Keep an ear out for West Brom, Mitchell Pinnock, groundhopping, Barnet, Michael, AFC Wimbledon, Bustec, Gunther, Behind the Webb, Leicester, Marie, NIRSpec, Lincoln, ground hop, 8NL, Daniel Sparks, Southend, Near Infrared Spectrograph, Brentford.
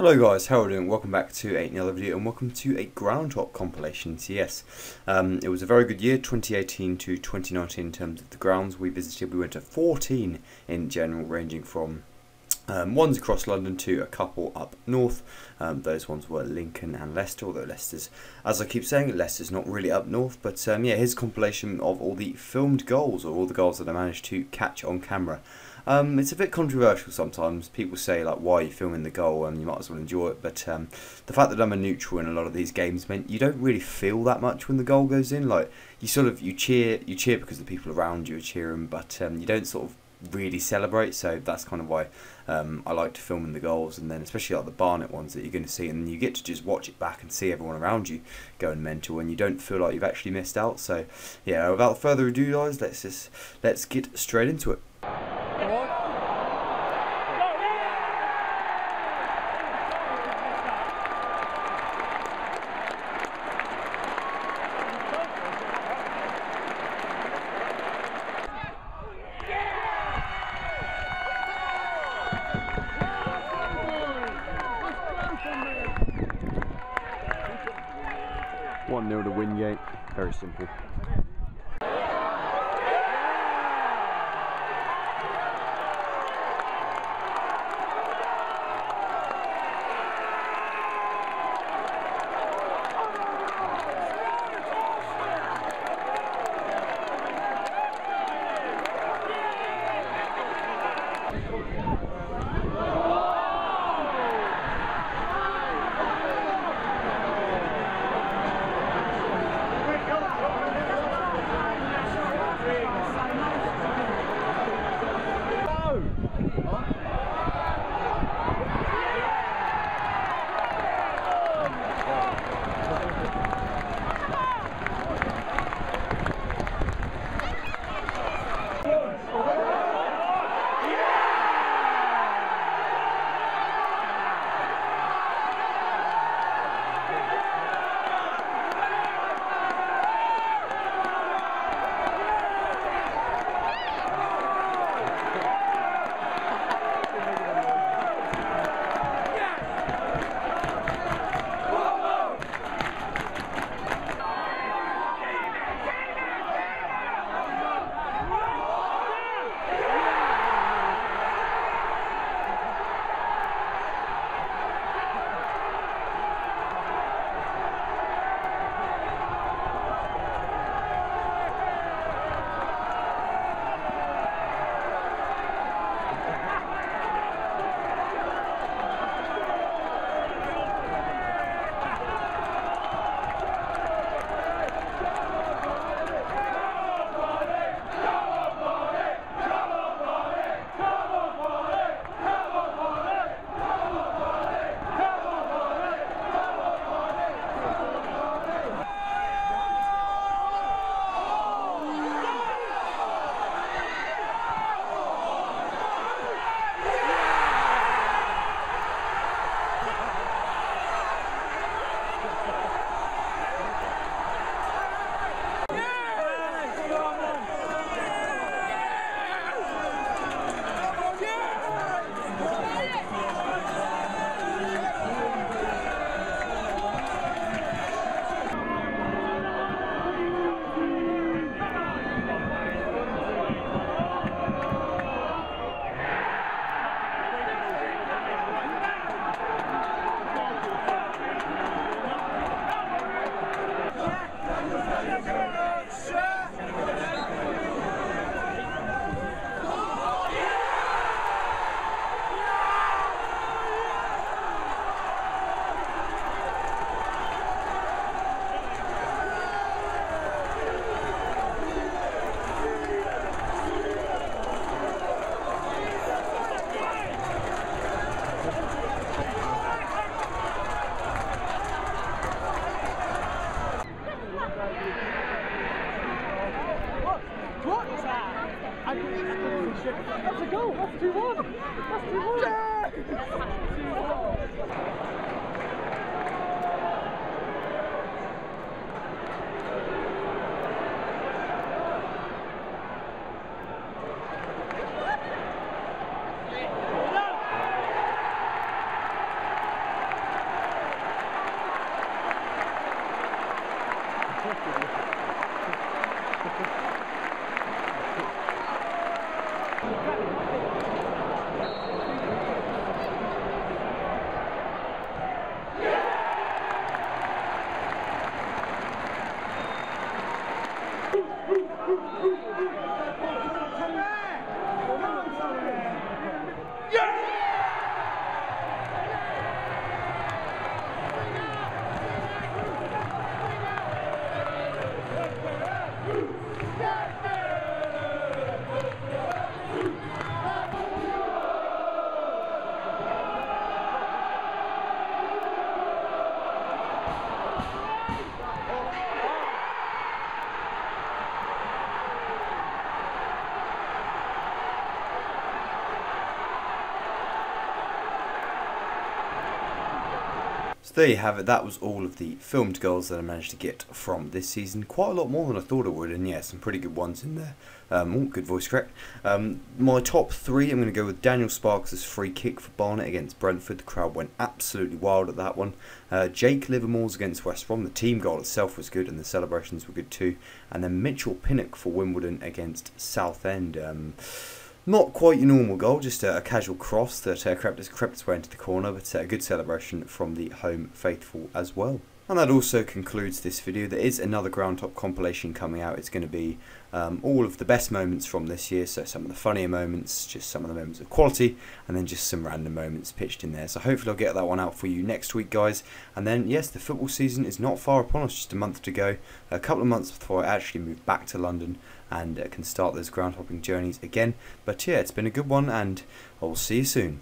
Hello guys, how are we doing? Welcome back to 8NL video and welcome to a ground hop compilation CS. It was a very good year, 2018 to 2019 in terms of the grounds we visited. We went to 14 in general, ranging from ones across London to a couple up north. Those ones were Lincoln and Leicester, although Leicester's, as I keep saying, Leicester's not really up north. But yeah, here's a compilation of all the filmed goals, or all the goals that I managed to catch on camera. It's a bit controversial sometimes. People say, like, why are you filming the goal? You might as well enjoy it. But the fact that I'm a neutral in a lot of these games meant you don't really feel that much when the goal goes in. Like, you sort of, you cheer because the people around you are cheering, but you don't sort of really celebrate. So that's kind of why I like to film in the goals, and then especially like the Barnet ones that you're going to see, and you get to just watch it back and see everyone around you going mental, and you don't feel like you've actually missed out. So yeah, without further ado guys, let's get straight into it. Very simple. That's a goal, that's 2-1! That's 2-1! Yeah! That's 2-1! So there you have it, that was all of the filmed goals that I managed to get from this season. Quite a lot more than I thought I would, and yeah, some pretty good ones in there. Good voice crack. My top three, I'm going to go with Daniel Sparks' free kick for Barnet against Brentford. The crowd went absolutely wild at that one. Jake Livermore's against West Brom. The team goal itself was good, and the celebrations were good too. And then Mitchell Pinnock for Wimbledon against Southend. Not quite your normal goal, just a casual cross that crept its way into the corner, but a good celebration from the home faithful as well. And that also concludes this video. There is another Ground Top compilation coming out. It's going to be all of the best moments from this year, so some of the funnier moments, just some of the moments of quality, and then just some random moments pitched in there. So hopefully I'll get that one out for you next week, guys. And then, yes, the football season is not far upon us, just a month to go, a couple of months before I actually move back to London and can start those ground hopping journeys again. But yeah, it's been a good one, and I'll see you soon.